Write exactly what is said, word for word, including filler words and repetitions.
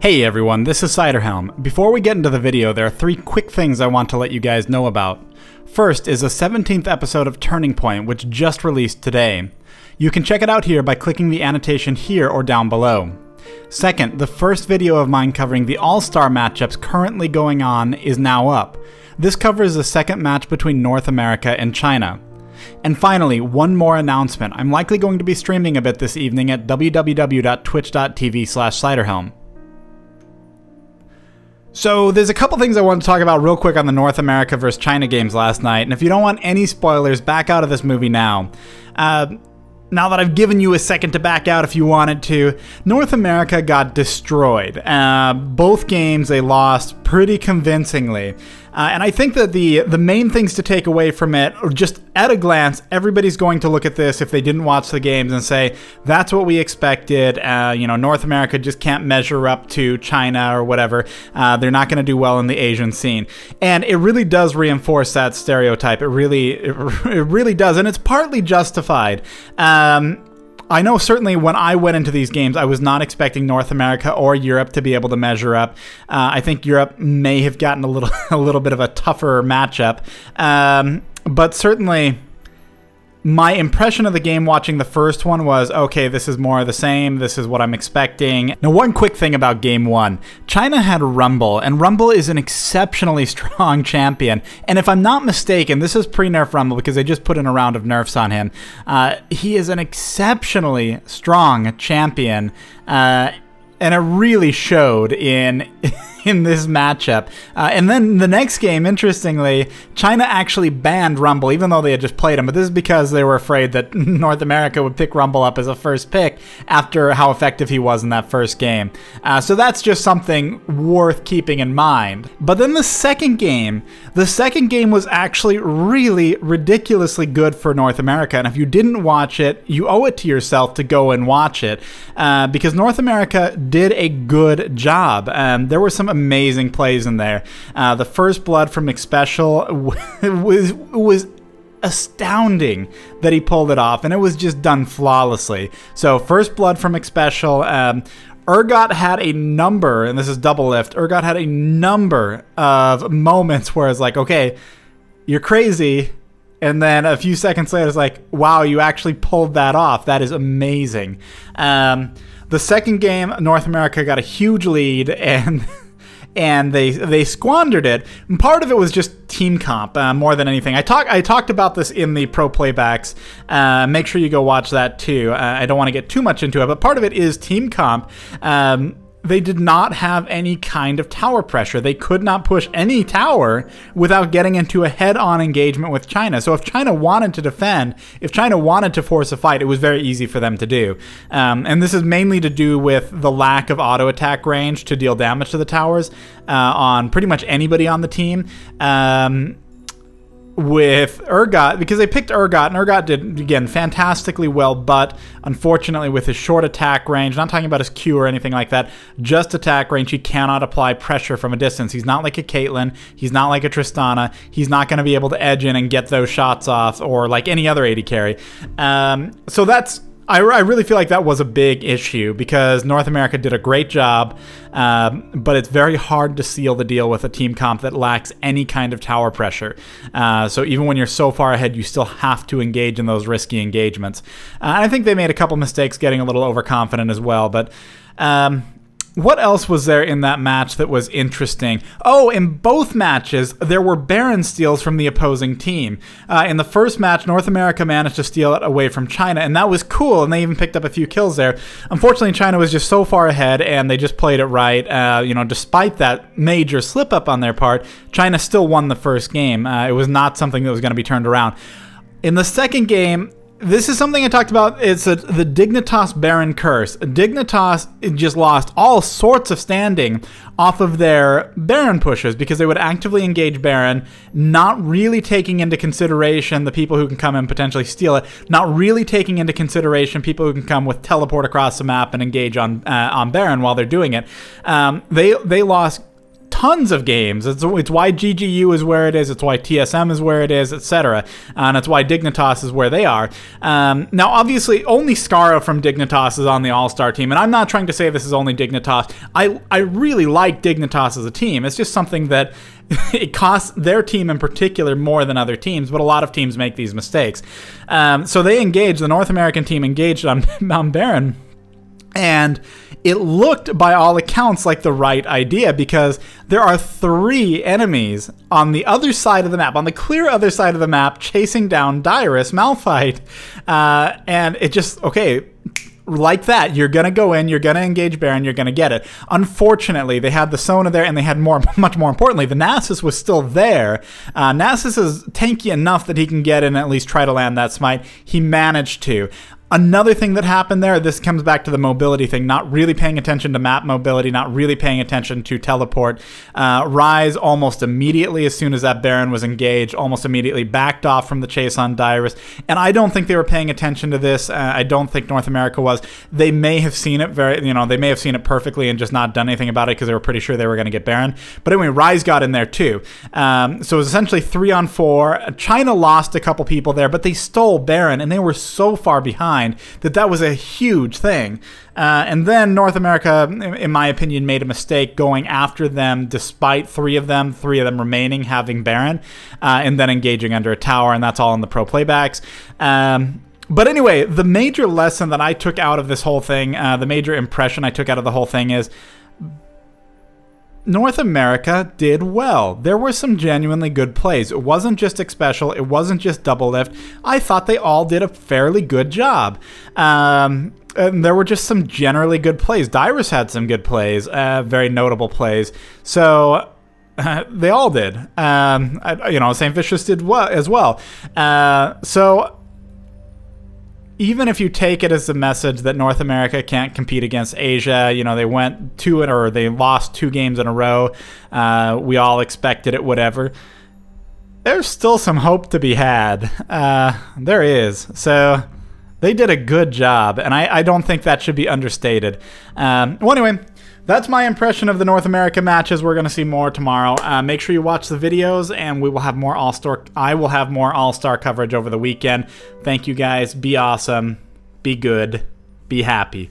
Hey everyone, this is Ciderhelm. Before we get into the video, there are three quick things I want to let you guys know about. First is the seventeenth episode of Turning Point, which just released today. You can check it out here by clicking the annotation here or down below. Second, the first video of mine covering the All-Star matchups currently going on is now up. This covers the second match between North America and China. And finally, one more announcement. I'm likely going to be streaming a bit this evening at w w w dot twitch dot t v slash Ciderhelm. So there's a couple things I want to talk about real quick on the North America versus China games last night, and if you don't want any spoilers, back out of this movie now. Uh, Now that I've given you a second to back out if you wanted to, North America got destroyed. Uh, both games they lost pretty convincingly. Uh, and I think that the, the main things to take away from it, or just at a glance, everybody's going to look at this if they didn't watch the games and say, that's what we expected. Uh, you know, North America just can't measure up to China or whatever. Uh, they're not going to do well in the Asian scene. And it really does reinforce that stereotype. It really, it, it really does. And it's partly justified. Uh, Um, I know certainly when I went into these games, I was not expecting North America or Europe to be able to measure up. Uh, I think Europe may have gotten a little, a little bit of a tougher matchup. Um, but certainly, my impression of the game watching the first one was, okay, this is more of the same. This is what I'm expecting. Now, one quick thing about game one. China had Rumble, and Rumble is an exceptionally strong champion. And if I'm not mistaken, this is pre-nerf Rumble because they just put in a round of nerfs on him. Uh, he is an exceptionally strong champion, uh, and it really showed in... in this matchup. Uh, and then the next game, interestingly, China actually banned Rumble, even though they had just played him. But this is because they were afraid that North America would pick Rumble up as a first pick after how effective he was in that first game. Uh, so that's just something worth keeping in mind. But then the second game, the second game was actually really ridiculously good for North America. And if you didn't watch it, you owe it to yourself to go and watch it uh, because North America did a good job. Um, there were some amazing plays in there. Uh, the first blood from Xpecial was was astounding that he pulled it off, and it was just done flawlessly. So first blood from Xpecial. Um, Urgot had a number, and this is Doublelift. Urgot had a number of moments where it's like, okay, you're crazy. And then a few seconds later, it's like, wow, you actually pulled that off. That is amazing. Um, the second game, North America got a huge lead, and... and they they squandered it. And part of it was just team comp uh, more than anything. I talk I talked about this in the pro playbacks. Uh, make sure you go watch that too. Uh, I don't want to get too much into it, but part of it is team comp. Um, they did not have any kind of tower pressure. They could not push any tower without getting into a head-on engagement with China. So if China wanted to defend, if China wanted to force a fight, it was very easy for them to do. Um, and this is mainly to do with the lack of auto-attack range to deal damage to the towers uh, on pretty much anybody on the team. Um... with Urgot, because they picked Urgot, and Urgot did, again, fantastically well, but unfortunately with his short attack range, not talking about his Q or anything like that, just attack range, he cannot apply pressure from a distance. He's not like a Caitlyn, he's not like a Tristana, he's not going to be able to edge in and get those shots off, or like any other A D carry. Um, so that's, I, I really feel like that was a big issue, because North America did a great job, um, but it's very hard to seal the deal with a team comp that lacks any kind of tower pressure. Uh, so even when you're so far ahead, you still have to engage in those risky engagements. Uh, I think they made a couple mistakes getting a little overconfident as well, but... Um, what else was there in that match that was interesting? Oh, in both matches, there were Baron steals from the opposing team. Uh, in the first match, North America managed to steal it away from China, and that was cool, and they even picked up a few kills there. Unfortunately, China was just so far ahead, and they just played it right. Uh, you know, despite that major slip-up on their part, China still won the first game. Uh, it was not something that was going to be turned around. In the second game... this is something I talked about. It's a, the Dignitas Baron curse. Dignitas just lost all sorts of standing off of their Baron pushes because they would actively engage Baron, not really taking into consideration the people who can come and potentially steal it, not really taking into consideration people who can come with teleport across the map and engage on uh, on Baron while they're doing it. Um, they they lost tons of games. It's, it's why G G U is where it is. It's why T S M is where it is, et cetera. And it's why Dignitas is where they are. Um, now, obviously, only Scarra from Dignitas is on the All-Star team. And I'm not trying to say this is only Dignitas. I, I really like Dignitas as a team. It's just something that it costs their team in particular more than other teams, but a lot of teams make these mistakes. Um, so they engaged, the North American team engaged on Mount Baron, and it looked, by all accounts, like the right idea, because there are three enemies on the other side of the map, on the clear other side of the map, chasing down Dyrus, Malphite, uh, and it just, okay, like that, you're gonna go in, you're gonna engage Baron, you're gonna get it. Unfortunately, they had the Sona there, and they had more, much more importantly, the Nasus was still there. Uh, Nasus is tanky enough that he can get in and at least try to land that smite. He managed to. Another thing that happened there, this comes back to the mobility thing, not really paying attention to map mobility, not really paying attention to teleport. Uh, Ryze almost immediately, as soon as that Baron was engaged, almost immediately backed off from the chase on Dyrus. And I don't think they were paying attention to this. Uh, I don't think North America was. They may have seen it very, you know, they may have seen it perfectly and just not done anything about it because they were pretty sure they were going to get Baron. But anyway, Ryze got in there too. Um, so it was essentially three on four. China lost a couple people there, but they stole Baron, and they were so far behind that that was a huge thing. Uh, and then North America, in my opinion, made a mistake going after them despite three of them, three of them remaining having Baron, uh, and then engaging under a tower, and that's all in the pro playbacks. Um, but anyway, the major lesson that I took out of this whole thing, uh, the major impression I took out of the whole thing is North America did well. There were some genuinely good plays. It wasn't just Xpecial. It wasn't just Doublelift. I thought they all did a fairly good job. Um, and there were just some generally good plays. Dyrus had some good plays, uh, very notable plays. So uh, they all did. Um, I, you know, Saint Vicious did well as well. Uh, so even if you take it as the message that North America can't compete against Asia, you know, they went two or they lost two games in a row. Uh, we all expected it, whatever. There's still some hope to be had. Uh, there is. So they did a good job, and I, I don't think that should be understated. Um, well, anyway, that's my impression of the North America matches. We're going to see more tomorrow. Uh, make sure you watch the videos, and we will have more All-Star. I will have more All-Star coverage over the weekend. Thank you, guys. Be awesome. Be good. Be happy.